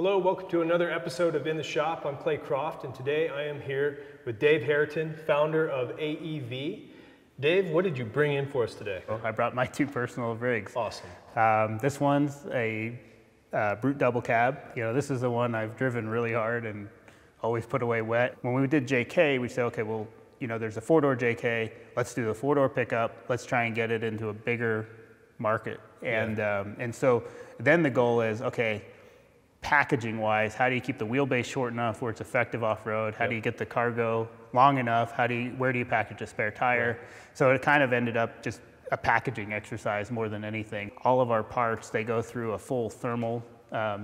Hello, welcome to another episode of In the Shop. I'm Clay Croft, and today I am here with Dave Harriton, founder of AEV. Dave, what did you bring in for us today? Well, I brought my two personal rigs. Awesome. This one's a Brute Double Cab. You know, this is the one I've driven really hard and always put away wet. When we did JK, we said, okay, well, you know, there's a four-door JK. Let's do the four-door pickup. Let's try and get it into a bigger market. And, yeah. And so then the goal is, okay, packaging-wise, how do you keep the wheelbase short enough where it's effective off-road? How do you get the cargo long enough? Where do you package a spare tire? Right. So it kind of ended up just a packaging exercise more than anything. All of our parts, they go through a full thermal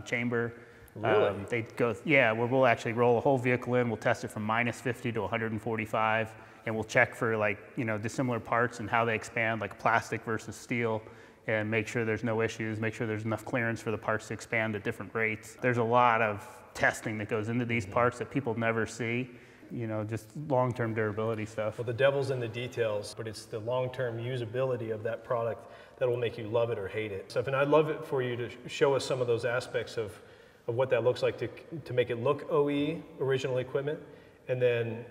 chamber. Really? They go, yeah, where we'll actually roll a whole vehicle in. We'll test it from -50 to 145, and we'll check for, like, you know, dissimilar parts and how they expand, like plastic versus steel, and make sure there's no issues, make sure there's enough clearance for the parts to expand at different rates. There's a lot of testing that goes into these parts that people never see, you know, just long-term durability stuff. Well, the devil's in the details, but it's the long-term usability of that product that will make you love it or hate it. So, and I'd love it for you to show us some of those aspects of what that looks like to make it look OE, original equipment, and then,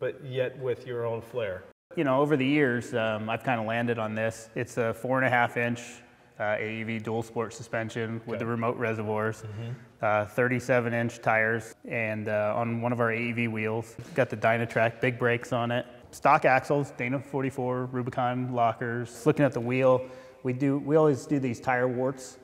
but yet with your own flair. You know, over the years, I've kind of landed on this. It's a 4.5-inch AEV dual sport suspension with the remote reservoirs, 37-inch tires, and on one of our AEV wheels. Got the DynaTrac big brakes on it. Stock axles, Dana 44, Rubicon lockers. Looking at the wheel, we always do these tire warts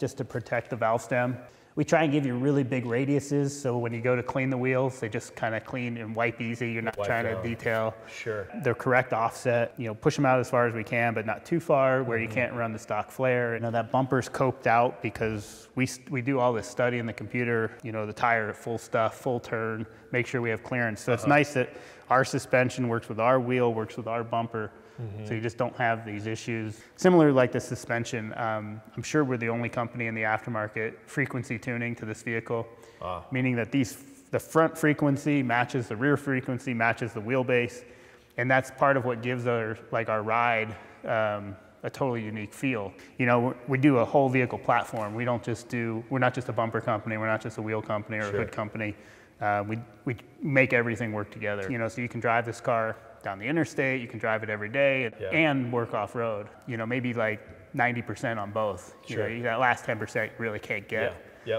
just to protect the valve stem. We try and give you really big radiuses, so when you go to clean the wheels, they just kind of clean and wipe easy. You're not trying to detail. Sure. They're correct offset. You know, push them out as far as we can, but not too far where you can't run the stock flare. You know, that bumper's coped out because we do all this study in the computer. You know, the tire at full stuff, full turn, make sure we have clearance. So it's nice that our suspension works with our wheel, works with our bumper. So you just don't have these issues. Similar like the suspension, I'm sure we're the only company in the aftermarket frequency tuning to this vehicle, meaning that the front frequency matches the rear frequency, matches the wheelbase, and that's part of what gives our ride a totally unique feel. You know, we do a whole vehicle platform. We don't just do, we're not just a bumper company, we're not just a wheel company or a hood company. We make everything work together. You know, so you can drive this car down the interstate, you can drive it every day and work off-road. You know, maybe like 90% on both. Sure. You know, that last 10% you really can't get. Yeah.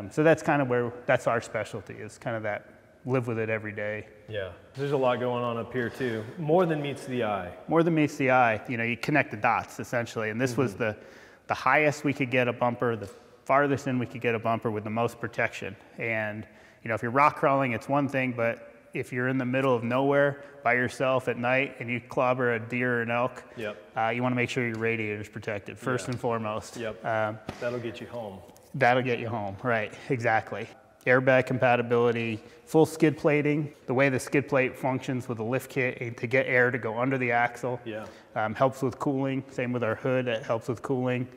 Yep. So that's kind of where, that's our specialty, is kind of that live with it every day. Yeah, there's a lot going on up here too. More than meets the eye. More than meets the eye. You know, you connect the dots essentially, and this was the highest we could get a bumper, the farthest in we could get a bumper with the most protection. And you know, if you're rock crawling, it's one thing, but if you're in the middle of nowhere by yourself at night and you clobber a deer or an elk, you want to make sure your radiator is protected first and foremost. That'll get you home. That'll get you home, right, exactly. Airbag compatibility, full skid plating. The way the skid plate functions with a lift kit to get air to go under the axle helps with cooling. Same with our hood, it helps with cooling.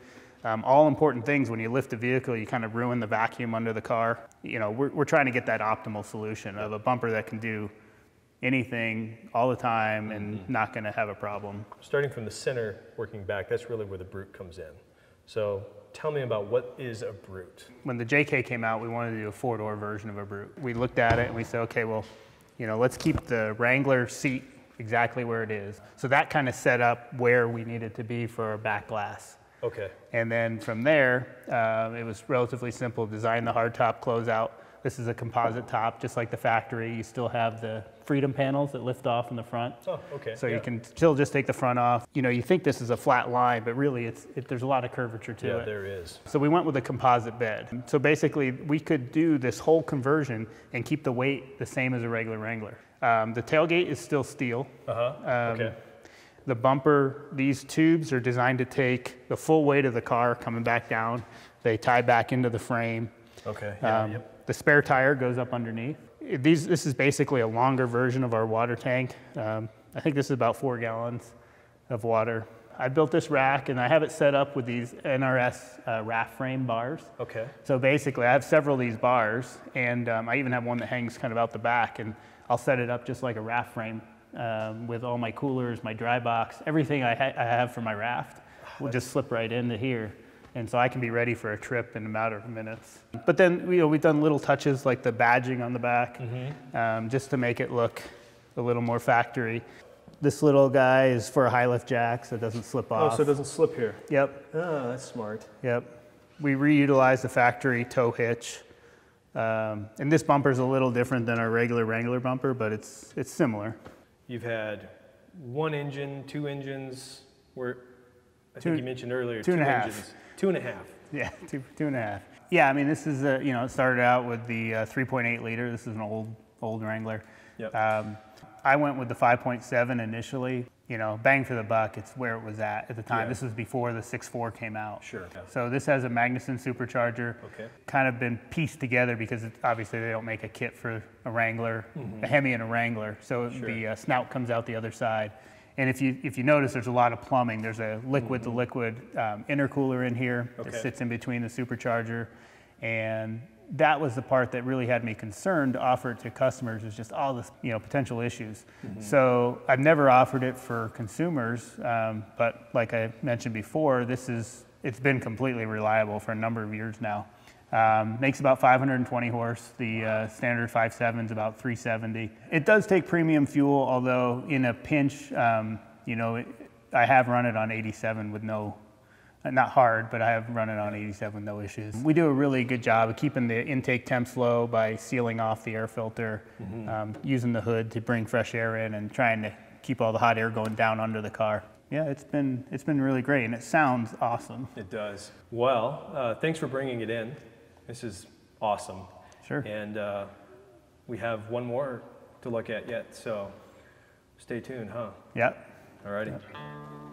All important things. When you lift the vehicle, you kind of ruin the vacuum under the car. You know, we're trying to get that optimal solution of a bumper that can do anything all the time and not going to have a problem. Starting from the center, working back, that's really where the Brute comes in. So tell me about what is a Brute. When the JK came out, we wanted to do a four-door version of a Brute. We looked at it and we said, okay, well, you know, let's keep the Wrangler seat exactly where it is. So that kind of set up where we needed to be for our back glass. Okay. And then from there, it was relatively simple. Design the hard top closeout. This is a composite top, just like the factory. You still have the freedom panels that lift off in the front. Oh, okay. So you can still just take the front off. You know, you think this is a flat line, but really there's a lot of curvature to it. Yeah, there is. So we went with a composite bed. So basically, we could do this whole conversion and keep the weight the same as a regular Wrangler. The tailgate is still steel. Okay. The bumper, these tubes are designed to take the full weight of the car coming back down. They tie back into the frame. Okay. Yeah, the spare tire goes up underneath. This is basically a longer version of our water tank. I think this is about 4 gallons of water. I built this rack and I have it set up with these NRS raft frame bars. Okay. So basically I have several of these bars, and I even have one that hangs kind of out the back, and I'll set it up just like a raft frame. With all my coolers, my dry box, everything I have for my raft will just slip right into here. And so I can be ready for a trip in a matter of minutes. But then, you know, we've done little touches like the badging on the back, just to make it look a little more factory. This little guy is for a high lift jack, so it doesn't slip off. Oh, so it doesn't slip here. Yep. Oh, that's smart. Yep. We reutilize the factory tow hitch. And this bumper is a little different than our regular Wrangler bumper, but it's similar. You've had one engine, two engines, where I think you mentioned earlier, two and a half engines. 2.5. Yeah, two and a half. Yeah, I mean, this is a, you know, it started out with the 3.8 liter. This is an old Wrangler. Yep. I went with the 5.7 initially. You know, bang for the buck, it's where it was at the time. Yeah. This was before the 6.4 came out. Sure. Yeah. So this has a Magnuson supercharger. Okay. Kind of been pieced together because it, obviously they don't make a kit for a Wrangler, a Hemi and a Wrangler. So the snout comes out the other side. And if you notice, there's a lot of plumbing. There's a liquid-to-liquid intercooler in here that sits in between the supercharger. And that was the part that really had me concerned to offer it to customers, is just all this, you know, potential issues. So I've never offered it for consumers, but like I mentioned before, it's been completely reliable for a number of years now. Makes about 520 horse. The standard 5.7 is about 370. It does take premium fuel, although in a pinch, you know, I have run it on 87 with no, not hard, but I have run it on 87 with no issues. We do a really good job of keeping the intake temps low by sealing off the air filter, using the hood to bring fresh air in, and trying to keep all the hot air going down under the car. Yeah, it's been really great, and it sounds awesome. It does. Well, thanks for bringing it in. This is awesome. Sure. And we have one more to look at yet, so stay tuned, huh? Yeah. All righty. Yep.